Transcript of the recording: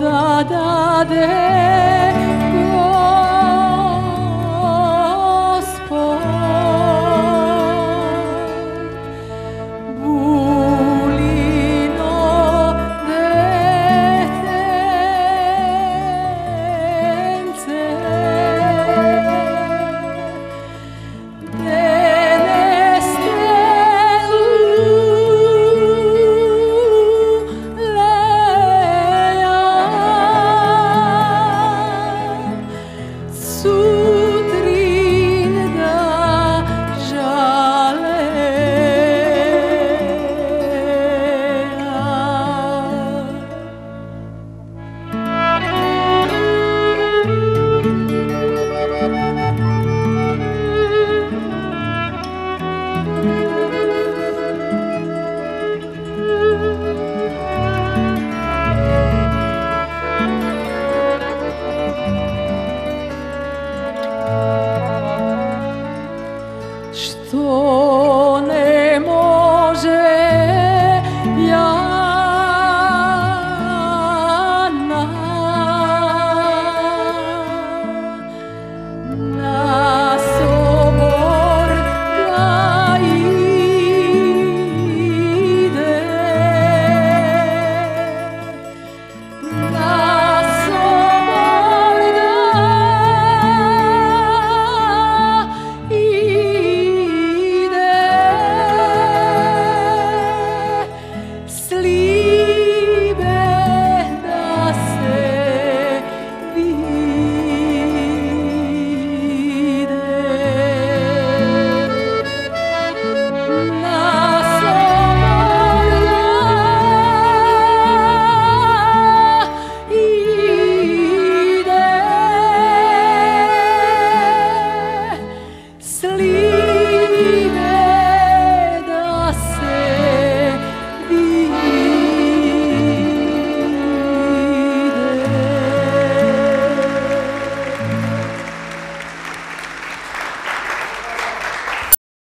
da da de.